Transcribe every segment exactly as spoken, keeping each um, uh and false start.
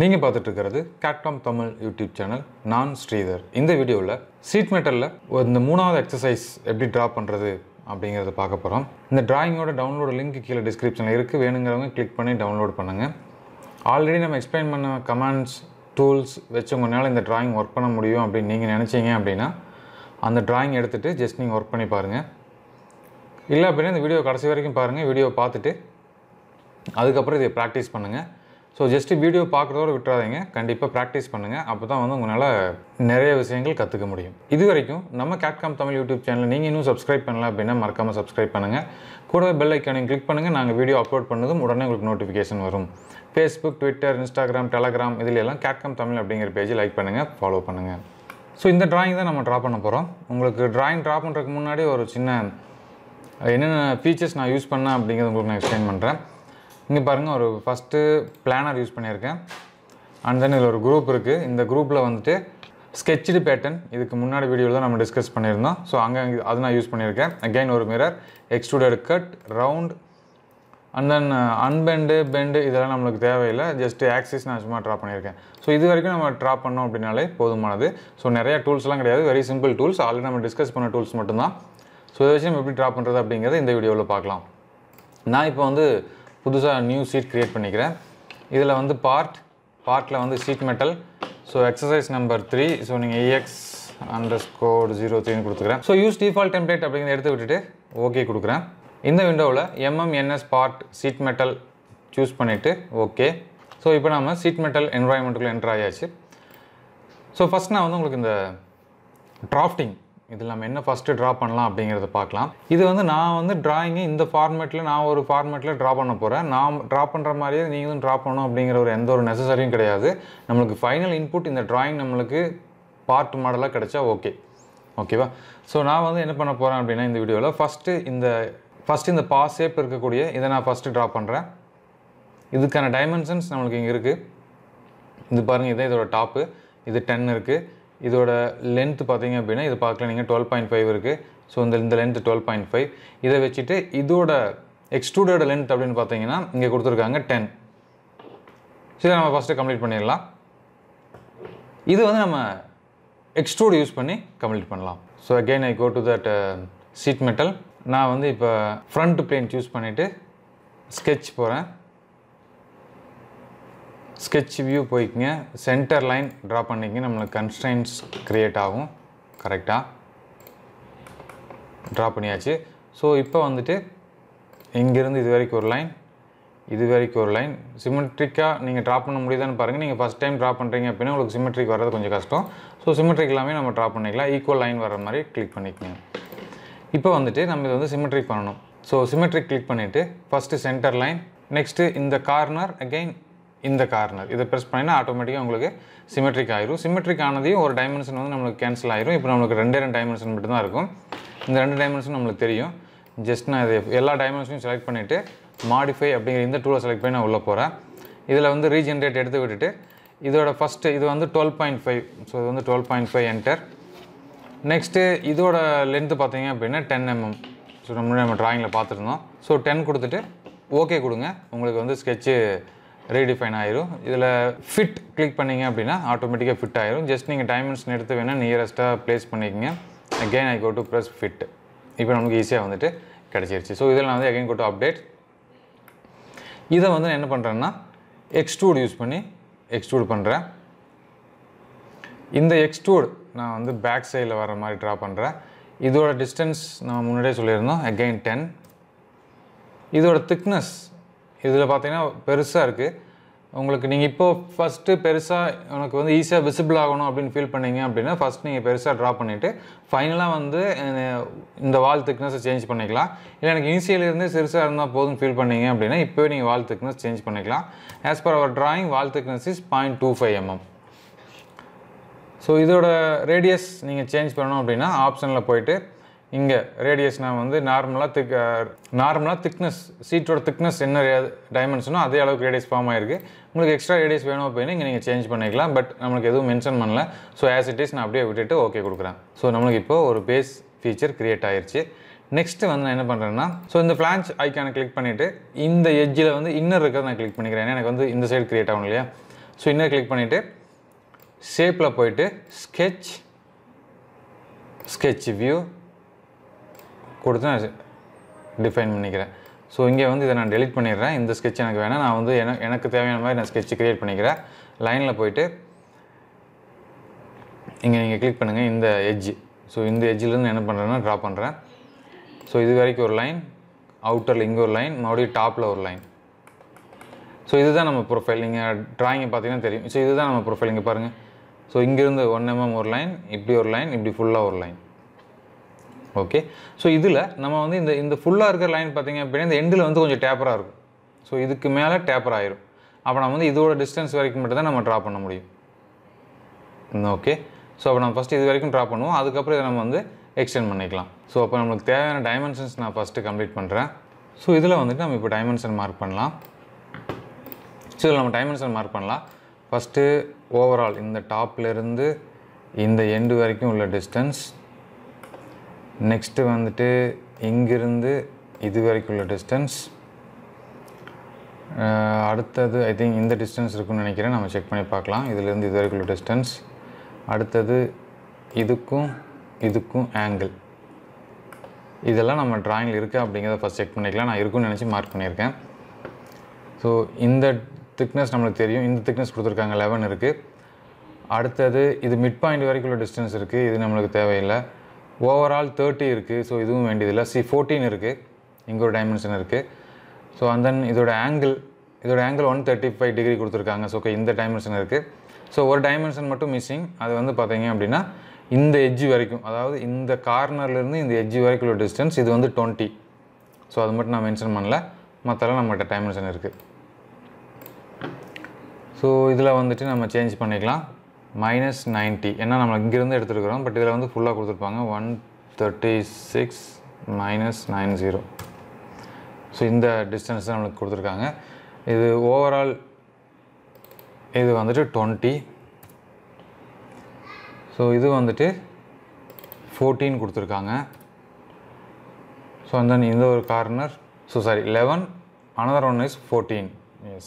நீங்க பார்த்துட்டு இருக்கிறது Cad Cam Tamil YouTube channel. நான் ஸ்ரீதர். இந்த வீடியோல சீட் மெட்டல்ல இந்த மூணாவது எக்சர்சைஸ் எப்படி டிரா பண்றது அப்படிங்கறத பார்க்க போறோம். இந்த டிராயிங்கோட டவுன்லோட் லிங்க் கீழ டிஸ்கிரிப்ஷன்ல இருக்கு. வேணும்ங்கறவங்க click பண்ணி டவுன்லோட் பண்ணுங்க. ஆல்ரெடி நம்ம எக்ஸ்பிளைன் பண்ண கமாண்ட்ஸ், டூல்ஸ் வெச்சுங்கனால இந்த டிராயிங் வர்க் பண்ண முடியும் அப்படி நீங்க நினைச்சீங்க அப்படினா அந்த டிராயிங் எடுத்துட்டு just நீங்க வர்க் பண்ணி பாருங்க. இல்ல அப்படினா இந்த வீடியோ கடைசி வரைக்கும் பாருங்க. வீடியோ பார்த்துட்டு அதுக்கு அப்புறம் இத பிராக்டீஸ் பண்ணுங்க. So just a video பார்க்கறதோட விட்டுறாதீங்க கண்டிப்பா பிராக்டீஸ் பண்ணுங்க அப்பதான் வந்து உங்களால நிறைய விஷயங்கள் கத்துக்க முடியும் இதுவரைக்கும் நம்ம Cad Cam Tamil YouTube channel நீங்க இன்னும் subscribe பண்ணல அப்படினா மறக்காம subscribe பண்ணுங்க கூடவே bell icon click பண்ணுங்க நாங்க வீடியோ அப்லோட் பண்ணதும் உடனே உங்களுக்கு notification வரும் Facebook Twitter Instagram Telegram இதில எல்லாம் Cad Cam Tamil அப்படிங்கற page லைக் பண்ணுங்க follow பண்ணுங்க சோ இந்த drawing தான் நம்ம டிரா பண்ண போறோம் உங்களுக்கு drawing டிரா பண்றதுக்கு முன்னாடி ஒரு சின்ன என்னென்ன features நான் யூஸ் பண்ண அப்படிங்கறது உங்களுக்கு நான் explain பண்றேன் இங்க பாருங்க ஒரு first planner யூஸ் பண்ணியிருக்கேன் and then இதுல ஒரு group இருக்கு இந்த groupல வந்துட்டு sketched pattern இதுக்கு முன்னாடி வீடியோல தான் நம்ம டிஸ்கஸ் பண்ணியிருந்தோம் சோ அங்க அது நான் யூஸ் பண்ணியிருக்கேன் again ஒரு mirror extruded cut round and then unbend bend இதெல்லாம் நமக்கு தேவையில்லை just axis நான் சும்மா டிரா பண்ணியிருக்கேன் சோ இது வரைக்கும் நம்ம டிரா பண்ணோம் அப்படினாலே போதுமானது சோ நிறைய டூல்ஸ்லாம் கிடையாது very simple tools ஆல்ரெடி நம்ம டிஸ்கஸ் பண்ண டூல்ஸ் மட்டும் தான் சோ இத வச்சு நம்ம எப்படி டிரா பண்றது அப்படிங்கறது இந்த வீடியோல பார்க்கலாம் நான் இப்போ வந்து புதுசா நியூ ஷீட் கிரியேட் பண்ணிக்கிறேன் இதுல வந்து பார்ட் பார்ட்ல வந்து sheet metal so exercise number three so நீங்க E X_zero three னு கொடுத்துக்கறேன் சோ யூஸ் டிஃபால்ட் டெம்ப்ளேட் அப்படிங்கறத எடுத்து விட்டுட்டு ஓகே கொடுக்கிறேன் இந்த விண்டோல M M N S part sheet metal choose பண்ணிட்டு ஓகே சோ இப்போ நாம ஷீட் மெட்டல் என்வாயரன்மென்ட்க்குள்ள என்டர் ஆயாச்சு சோ ஃபர்ஸ்ட் நான் வந்து உங்களுக்கு இந்த டிராஃப்டிங் இதில நாம என்ன ஃபர்ஸ்ட் டிரா பண்ணலாம் அப்படிங்கறத பார்க்கலாம் இது வந்து நான் வந்து டிராயிங் இந்த ஃபார்மட்ல நான் ஒரு ஃபார்மட்ல டிரா பண்ண போறேன் நான் டிரா பண்ற மாதிரியே நீங்களும் டிரா பண்ணனும் அப்படிங்கற ஒரு எந்த ஒரு நெசசரியும் கிடையாது நமக்கு ஃபைனல் இன்புட் இந்த டிராயிங் நமக்கு பார்ட் மாடலா கிடைச்சா ஓகே ஓகேவா சோ நான் வந்து என்ன பண்ண போறேன் அப்படினா இந்த வீடியோல ஃபர்ஸ்ட் இந்த ஃபர்ஸ்ட் இந்த பாஸ் ஷேப் இருக்க கூடிய இத நான் ஃபர்ஸ்ட் டிரா பண்றேன் இதுக்கான டைமென்ஷன்ஸ் நமக்கு இங்க இருக்கு இது பாருங்க இத இதோட டாப் இது ten இருக்கு இதோட லெந்த் பாத்தீங்க அப்படினா இது பார்க்கல நீங்க twelve point five இருக்கு சோ இந்த லெந்த் twelve point five இத வெச்சிட்டு இதோட எக்ஸ்ட்ரூடட் லெந்த் அப்படினு பாத்தீங்கன்னா இங்க கொடுத்திருக்காங்க ten சரி நாம ஃபர்ஸ்ட் கம்ப்ளீட் பண்ணிரலாம் இது வந்து நம்ம எக்ஸ்ட்ரூட் யூஸ் பண்ணி கம்ப்ளீட் பண்ணலாம் so again I go to that sheet metal நான் வந்து இப்ப फ्रंट plane चूஸ் பண்ணிட்டு sketch போறேன் sketch view போய்க்கங்க center line draw பண்ணீங்க நமக்கு constraints create ஆகும் கரெக்ட்டா draw பண்ணியாச்சு சோ இப்போ வந்துட்டு இங்க இருந்து இது வரைக்கும் ஒரு லைன் இது வரைக்கும் ஒரு லைன் சிமெட்ரிக்கா நீங்க draw பண்ண முடியுதான்னு பாருங்க நீங்க first time draw பண்றீங்க அப்படினா உங்களுக்கு சிமெட்ரிக் வரது கொஞ்சம் கஷ்டம் சோ சிமெட்ரிக் எல்லாமே நம்ம draw பண்ணிக்கலாம் equal line வர மாதிரி click பண்ணிக்கணும் இப்போ வந்துட்டு நம்ம இது வந்து சிமெட்ரிக் பண்ணனும் சோ சிமெட்ரிக் click பண்ணிட்டு first center line next இந்த corner again இந்த கார்னர் இத பிரஸ் பண்ணினா ஆட்டோமேட்டிக்கா உங்களுக்கு சிமெட்ரிக் ஆயிரும் சிமெட்ரிக் ஆனதையும் ஒரு டைமென்ஷன் வந்து நமக்கு கேன்சல் ஆயிரும் இப்போ நமக்கு ரெண்டே ரெண்டு டைமென்ஷன் மட்டும் தான் இருக்கும் இந்த ரெண்டு டைமென்ஷன் நமக்கு தெரியும் ஜஸ்ட் நான் எல்லா டைமென்ஷனையும் செலக்ட் பண்ணிட்டு மாடிஃபை அப்படிங்கற இந்த டூலை செலக்ட் பண்ணி நான் உள்ள போறேன் இதுல வந்து ரீஜெனரேட் எடுத்து விட்டுட்டு இதோட ஃபர்ஸ்ட் இது வந்து twelve point five சோ இது வந்து twelve point five enter next இதோட லெந்த் பாத்தீங்க அப்படினா ten millimeter சோ நம்ம நம்ம டிராயிங்ல பாத்துட்டோம் சோ ten கொடுத்துட்டு ஓகே கொடுங்க உங்களுக்கு வந்து sketch redefine ஆயிரும் இதுல fit click பண்ணீங்க அப்படினா ஆட்டோமேட்டிக்கா fit ஆயிரும் just நீங்க டைமென்ஷன் எடுத்து வேணா nearest-ஆ place பண்ணிக்கங்க again I go to press fit இப்போ நமக்கு ஈஸியா வந்துட்டு கிடைச்சிருச்சு சோ இதெல்லாம் நான் வந்து again go to update இத வந்து நான் என்ன பண்றேன்னா extrude யூஸ் பண்ணி extrude பண்றேன் இந்த extrude நான் வந்து back side-ல வர மாதிரி டிரா பண்றேன் இதோட distance நாம முன்னாடியே சொல்லியிருந்தோம் again ten இதோட thickness இதுல பாத்தீங்கன்னா பெருசா இருக்கு உங்களுக்கு நீங்க இப்போ ஃபர்ஸ்ட் பெருசா உங்களுக்கு வந்து ஈஸியா விசிபிள் ஆகணும் அப்படி ஃபீல் பண்ணீங்க அப்படினா ஃபர்ஸ்ட் நீங்க பெருசா டிரா பண்ணிட்டு ஃபைனலா வந்து இந்த வால் thickness சேஞ்ச் பண்ணிக்கலாம் இல்ல எனக்கு இனிஷியல்ல இருந்தே சிறுசா இருந்தா போதும் ஃபீல் பண்ணீங்க அப்படினா இப்போ நீங்க வால் thickness சேஞ்ச் பண்ணிக்கலாம் as per our drawing wall thickness is zero point two five millimeters so இதோட ரேடியஸ் நீங்க சேஞ்ச் பண்ணனும் அப்படினா ஆப்ஷன்ல போய்ட்டு இங்க radius நான் வந்து நார்மலா thick நார்மலா thickness சீட்டோட thickness என்ன டைமென்ஷனோ அதே அளவுக்கு radius ஃபார்ம் ஆயிருக்கு உங்களுக்கு எக்ஸ்ட்ரா radius வேணும் அப்படினா இங்க நீங்க சேஞ்ச் பண்ணிக்கலாம் பட் நமக்கு எதுவும் மென்ஷன் பண்ணல சோ as it is நான் அப்படியே விட்டுட்டு ஓகே கொடுக்கிறேன் சோ நமக்கு இப்போ ஒரு பேஸ் ஃபீச்சர் கிரியேட் ஆயிருச்சு Next வந்து நான் என்ன பண்றேன்னா சோ இந்த flange ஐகானை கிளிக் பண்ணிட்டு இந்த எட்ஜ்ல வந்து இன்னர் இருக்கத நான் கிளிக் பண்ணிக்கிறேன் எனக்கு வந்து இந்த சைடு கிரியேட் ஆகும் இல்லையா சோ இன்னர் கிளிக் பண்ணிட்டு ஷேப்ல போயிட்டு sketch sketch view கொடுத்து நான் டிஃபைன் பண்ணிக்கிறேன் சோ இங்க வந்து இத நான் delete பண்ணிறேன் இந்த sketch எனக்கு வேணாம் நான் வந்து எனக்கு தேவையான மாதிரி நான் sketch கிரியேட் பண்ணிக்கிறேன் லைன்ல போயிட்டு இங்க நீங்க கிளிக் பண்ணுங்க இந்த edge சோ இந்த edgeல இருந்து என்ன பண்றேன்னா டிரா பண்றேன் So, this is a line, outer line, line, and top line. So, this is our profiling. Drawing so, this is our profiling. So, here is one millimeter line, here is line, here is full line. Okay. So, this is the full line, the end is a taper. So, this is a taper. Now, we can draw this distance. Okay. So, first, we can draw this. Then, we can extend பண்ணிக்கலாம் so அப்ப நமக்கு தேவையான dimensions நான் first complete பண்றேன் so இதுல வந்து நாம இப்போ டைமென்ஷன் மார்க் பண்ணலாம் சோ இதுல நம்ம டைமென்ஷன் மார்க் பண்ணலாம் ஃபர்ஸ்ட் ஓவர் ஆல் இந்த டாப்ல இருந்து இந்த எண்ட் வரைக்கும் உள்ள டிஸ்டன்ஸ் நெக்ஸ்ட் வந்துட்டு இங்க இருந்து இது வரைக்கும் உள்ள டிஸ்டன்ஸ் அடுத்து ஐ திங்க் இந்த டிஸ்டன்ஸ் இருக்குன்னு நினைக்கிறேன் நாம செக் பண்ணி பார்க்கலாம் இதுல இருந்து இது வரைக்கும் உள்ள டிஸ்டன்ஸ் அடுத்து இதுக்கும் இதுக்கும் angle இதெல்லாம் நம்ம டிராயிங்ல இருக்கு அப்படிங்கறத ஃபர்ஸ்ட் செக் பண்ணிக்கலாம் நான் இருக்குன்னு நினைச்சு மார்க் பண்ணியிருக்கேன் சோ இந்த thickness நமக்கு தெரியும் இந்த thickness கொடுத்திருக்காங்க eleven இருக்கு அடுத்து இது மிட் பாயிண்ட் வரைக்கும் உள்ள distance இருக்கு இது நமக்கு தேவையில்லை ஓவர் ஆல் thirty இருக்கு சோ இதுவும் வேண்டியதில்லை see fourteen இருக்கு இங்க ஒரு dimension இருக்கு சோ and then இதோட angle இதோட angle one thirty-five degree கொடுத்திருக்காங்க சோ இந்த dimension இருக்கு சோ ஒரு dimension மட்டும் missing அது வந்து பாத்தீங்க அப்படினா In the edge varaikum adavad inda corner la irundhu inda edge varaikum ulla distance idu vandu twenty so adu mattum na mention pannala mathalla namakku dimension irukku so idhula vandittu nama change pannikalam minus ninety enna namak inga irundhu eduthirukkom but idhula vandu full ah kuduthirpaanga one thirty-six minus ninety so inda distance namak kuduthirukanga idu overall idu vandittu twenty So, this is fourteen. So, and then in the corner, so sorry, eleven, another one is fourteen. Yes.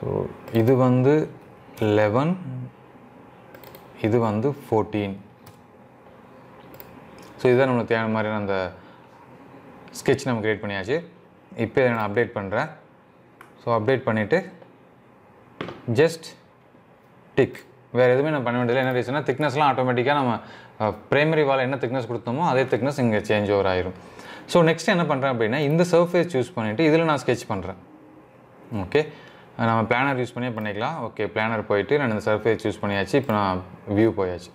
So, this is eleven, this is fourteen. So, this is the sketch we create. Now, I am update. So, update just tick. வேற எதுமே நான் பண்ண வேண்டியதில்லை என்ன ரீசன்னா thicknessலாம் ஆட்டோமேட்டிக்கா நம்ம primary வால் என்ன thickness கொடுத்தோமோ அதே thickness இங்க சேஞ்ச் ஓவர் ஆயிரும் சோ நெக்ஸ்ட் என்ன பண்றேன் அப்படினா இந்த surface யூஸ் பண்ணிட்டு இதல நான் sketch பண்றேன் ஓகே நாம பிளானர் யூஸ் பண்ணியே பண்ணிக்கலாம் ஓகே பிளானர் போயிடு நான் இந்த surface யூஸ் பண்ணியாச்சு இப்போ நான் view போயாச்சு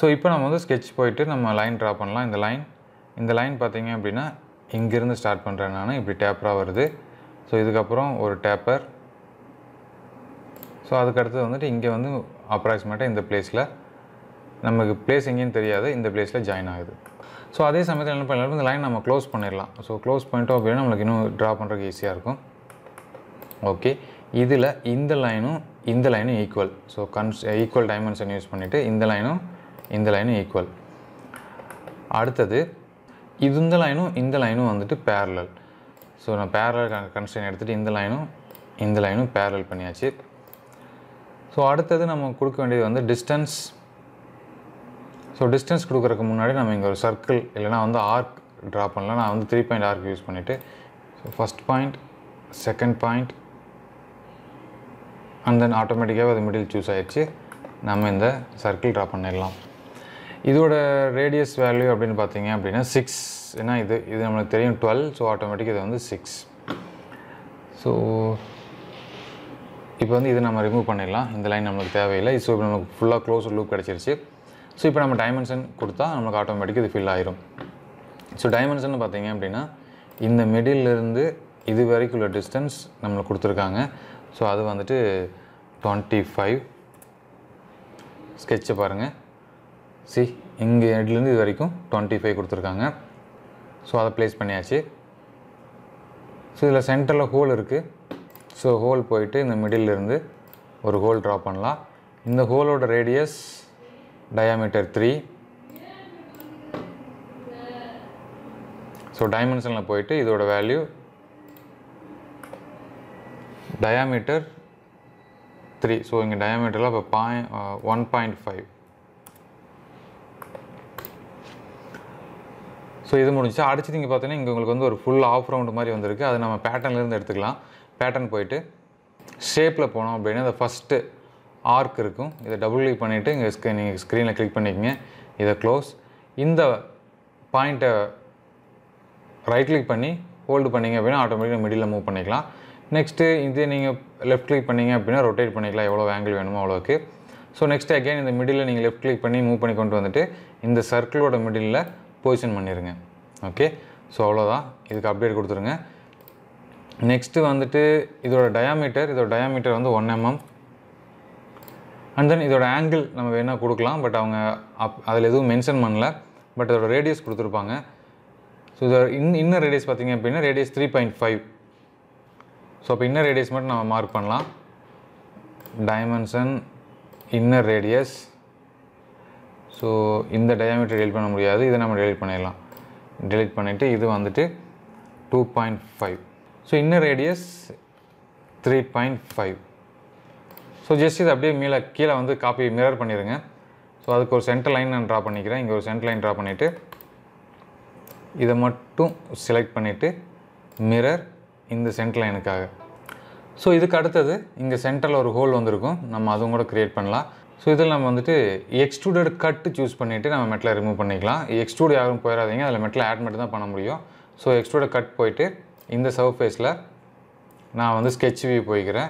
சோ இப்போ நாம வந்து sketch போயிடு நம்ம லைன் டிரா பண்ணலாம் இந்த லைன் இந்த லைன் பாத்தீங்க அப்படினா இங்க இருந்து ஸ்டார்ட் பண்றேன் நான் இப்படி டேப்பரா வருது சோ இதுக்கு அப்புறம் ஒரு டேப்பர் சோ அதுக்கு அடுத்து வந்து இங்க வந்து approximately in the place la namakku place engin theriyadhu in the place la join agudhu so adhe samayathil enna pannalam indha line nama close panniralam so close point appo namakku innu draw pandrukku easy ah irukum okay idhila indha line um indha line equal so equal dimension use pannittu indha line um indha line equal adutadhu idhundha line um indha line um vandittu parallel so na parallel constraint eduthittu indha line um indha line um parallel panniyaachu So, அடுத்து நம்ம கொடுக்க வேண்டியது வந்து distance so distance கொடுக்கிறதுக்கு முன்னாடி நாம இங்க ஒரு circle இல்லனா வந்து arc draw பண்ணலாம் நான் வந்து three point arc யூஸ் பண்ணிட்டு so first point second point and then automatically அது middle choose ஆயிருச்சு நாம இந்த circle draw பண்ணிரலாம் இதோட radius value அப்படினு பாத்தீங்க அப்படினா six ஏனா இது இது நமக்கு தெரியும் twelve சோ automatically இது வந்து six So இப்போ வந்து இத நாம ரிமூவ் பண்ணிடலாம் இந்த லைன் நமக்கு தேவையில்லை சோ இப்போ நமக்கு ஃபுல்லா க்ளோஸ் லூப் கிடைச்சிருச்சு சோ இப்போ நம்ம டைமென்ஷன் கொடுத்தா நமக்கு ஆட்டோமேட்டிக்கா இது ஃபில் ஆயிடும் சோ டைமென்ஷன் பாத்தீங்க அப்படினா இந்த மிடில்ல இருந்து இது வரைக்கும் உள்ள டிஸ்டன்ஸ் நமக்கு கொடுத்திருக்காங்க சோ அது வந்துட்டு twenty-five ஸ்கெட்ச் பாருங்க see இங்க எட்ல இருந்து இது வரைக்கும் twenty-five கொடுத்திருக்காங்க சோ அத பிளேஸ் பண்ணியாச்சு சோ இதல சென்டர்ல ஹோல் இருக்கு So hole போயிட்டு இந்த மிடில்ல இருந்து ஒரு ஹோல் டிரா பண்ணலாம் இந்த ஹோலோட ரேடியஸ் டயாமீட்டர் three சோ டைமென்ஷன்ல போயிட்டு இதோட வேல்யூ டயாமீட்டர் three சோ இங்க டயாமீட்டர்ல அப்ப one point five சோ இது முடிஞ்சா அடுத்து நீங்க பார்த்தீங்கன்னா இங்க உங்களுக்கு வந்து ஒரு full half round மாதிரி வந்திருக்கு அது நம்ம பேட்டர்ன்ல இருந்து எடுத்துக்கலாம் Pattern போயிட்டு ஷேப்ல போனும் அப்படினா the first arc இருக்கும் இத டபுள் கிளிக் பண்ணிட்டு இங்க நீங்க ஸ்கிரீன்ல கிளிக் பண்ணிக்கங்க இத க்ளோஸ் இந்த பாயிண்ட ரைட் கிளிக் பண்ணி ஹோல்ட் பண்ணீங்க அப்படினா ஆட்டோமேட்டிக்கா மிடில்ல மூவ் பண்ணிக்கலாம் நெக்ஸ்ட் இத நீங்க லெஃப்ட் கிளிக் பண்ணீங்க அப்படினா ரொட்டேட் பண்ணிக்கலாம் எவ்வளவு ஆங்கிள் வேணுமோ அவ்வளவுக்கு சோ நெக்ஸ்ட் அகைன் இந்த மிடில்ல நீங்க லெஃப்ட் கிளிக் பண்ணி மூவ் பண்ணி கொண்டு வந்துட்டு இந்த சர்க்கிளோட மிடில்ல பொசிஷன் பண்ணிருங்க ஓகே சோ அவ்வளவுதான் இதுக்கு அப்டேட் கொடுத்துருங்க Next வந்துட்டு இதோட டயாமீட்டர் இதோட டயாமீட்டர் வந்து one millimeter and then இதோட angle நம்ம வேணா கொடுக்கலாம் பட் அவங்க அதுல எதுவும் மென்ஷன் பண்ணல பட் இதோட ரேடியஸ் கொடுத்திருப்பாங்க சோ இதோட இன்னர் ரேடியஸ் பாத்தீங்க அப்படினா radius three point five so அப்ப இன்னர் ரேடியஸ் மட்டும் நாம மார்க் பண்ணலாம் டைமென்ஷன் இன்னர் ரேடியஸ் சோ இந்த டயாமீட்டர் டெலீட் பண்ண முடியாது இத நாம டெலீட் பண்ணிடலாம் டெலீட் பண்ணிட்டு இது வந்துட்டு two point five So inner radius three point five. So just this update mila kila vandu copy mirror pannirunga. So adukku or center line na draw pannikiren. Inga or center line draw pannittu idha mattum select pannittu mirror inda center line kaga. So idukku aduthathu inga center la or hole vandirukum. Nama adum kuda create pannalam. So idhula nama vandu extruded cut choose pannittu nama metal remove pannikalam. Extrude yagum poiradinga adha metal add mattum dhaan panna mudiyum. So extruded cut poittu இந்த சர்ஃபேஸ்ல நான் வந்து sketch view போய்க்கிறேன்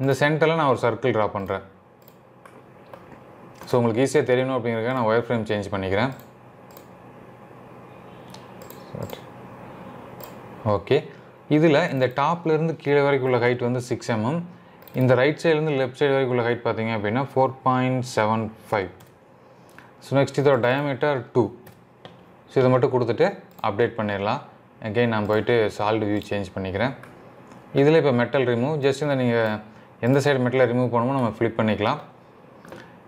இந்த சென்டர்ல நான் ஒரு circle draw பண்றேன் so உங்களுக்கு ஈஸியா தெரியணும் அப்படிங்கறதுக்காக நான் wireframe சேஞ்ச் பண்ணிக்கிறேன் ஓகே இதுல இந்த டாப்ல இருந்து கீழ வரைக்கும் உள்ள ஹைட் வந்து six millimeters இந்த ரைட் சைடுல இருந்து லெஃப்ட் சைடு வரைக்கும் உள்ள ஹைட் பாத்தீங்க அப்படினா four point seven five so next இதோட டயாமீட்டர் two சோ இத மட்டும் கொடுத்துட்டு அப்டேட் பண்ணிரலாம் Again, I am going to solid view change. This metal remove. Just in the end side metal remove, we flip panikla.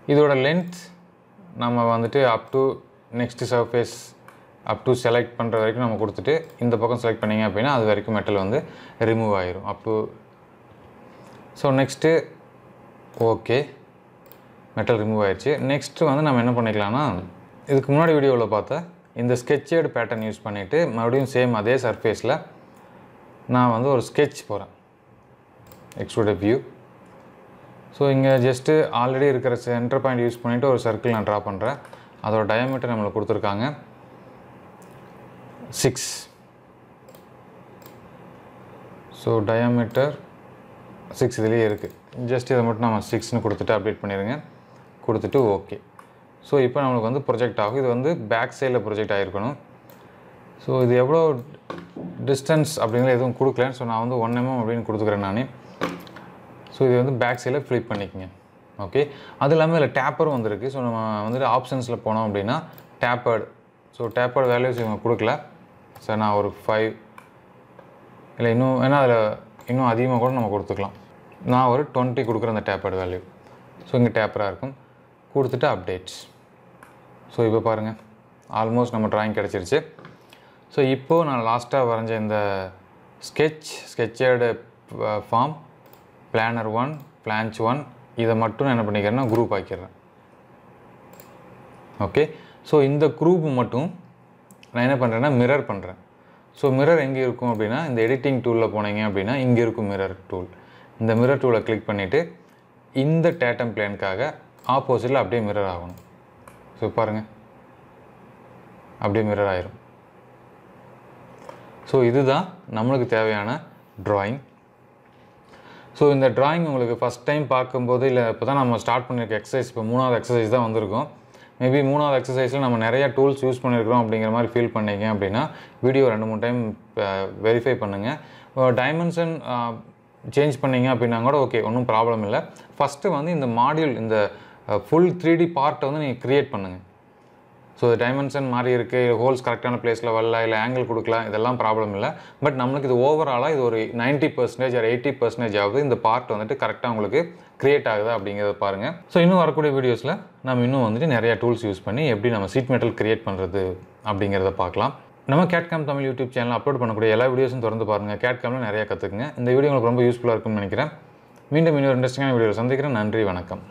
This length, we up to next surface, up to select panra we will select this metal remove up to. So next, okay, metal remove Next, we will this video In the sketched pattern use பண்ணிட்டு மறுபடியும் same அதே சர்ஃபேஸ்ல நான் வந்து ஒரு sketch போறேன் extrude view so இங்க just already இருக்கிற center point யூஸ் பண்ணிட்டு ஒரு circle நான் draw பண்றேன் அதோட diameter நமக்கு கொடுத்திருக்காங்க six சோ diameter six இதுலயே இருக்கு just இத மட்டும் நாம six னு கொடுத்துட்டு அப்டேட் பண்ணிருங்க கொடுத்துட்டு ஓகே So இப்போ நமக்கு வந்து ப்ராஜெக்ட் ஆகும் இது வந்து பேக் சைடுல ப்ராஜெக்ட் ஆயிருக்கணும் சோ இது எவ்வளவு டிஸ்டன்ஸ் அப்படிங்கறது எதுவும் கொடுக்கல சோ நான் வந்து one millimeter அப்படினு கொடுத்துக்கறேன் நானே சோ இது வந்து பேக் சைடுல ஃபிளிப் பண்ணிக்கங்க ஓகே அதலமே இல்ல டேப்பர் வந்திருக்கு சோ நம்ம வந்து ஆப்ஷன்ஸ்ல போனும் அப்படினா டேப்பர்ட் சோ டேப்பர்ட் வேல்யூஸ் இங்க கொடுக்கல சோ நான் ஒரு five இல்ல இன்னும் என்ன அதுல இன்னும் அதிகமா கூட நம்ம கொடுத்துக்கலாம் நான் ஒரு twenty கொடுக்கற அந்த டேப்பர்ட் வேல்யூ சோ இங்க டேப்பரா இருக்கும் கொடுத்துட்டு அப்டேட்ஸ் சோ இப்போ பாருங்க ஆல்மோஸ்ட் நம்ம டிராயிங் கிடைச்சிருச்சு சோ இப்போ நான் லாஸ்டா வரைஞ்ச இந்த sketch sketched form planner one planch one இத மட்டும் நான் என்ன பண்ணிக்கிறேன்னா group ஆக்கிறேன் ஓகே சோ இந்த group மட்டும் நான் என்ன பண்றேன்னா mirror பண்றேன் சோ mirror எங்க இருக்கும் அப்படினா இந்த editing toolல போனீங்க அப்படினா இங்க இருக்கும் mirror tool இந்த mirror toolல கிளிக் பண்ணிட்டு இந்த datum planeக்காக ஆப்போசிட்ல அப்படியே mirror ஆகும் சோ பாருங்க அப்படியே mirror ஆயிரும் சோ இதுதான் நமக்கு தேவையான drawing So, in the drawing, you first time we start the exercise. We will exercise. Maybe in the exercise, we will use many tools use the video time verify the dimension. Change panninga okay no problem illa. First vandhi indha module indha full three D part vandhi neenga create pannunga. So the dimension mari irukku holes correct ana place la valla illa angle kudukala idella problem illa but namakku idu overall ah idu or ninety percent or eighty percent avudhu indha part vandhi correct ah ungalku create agudha abingiradha paarenga. So innum varakudiya videos la nam innum vandhi nariya tools use panni eppadi nama sheet metal create pandrathu abingiradha paakalam. நம்ம Cad Cam Tamil YouTube channel upload பண்ணக்கூடிய எல்லா வீடியோஸும் தொடர்ந்து பாருங்க. Cad Camல நிறைய கத்துக்குங்க. இந்த video உங்களுக்கு ரொம்ப யூஸ்ஃபுல்லா இருக்கும்னு நினைக்கிறேன். மீண்டும் இன்னொரு இன்ட்ரஸ்டிங்கான வீடியோல சந்திக்கிறேன். நன்றி, வணக்கம்.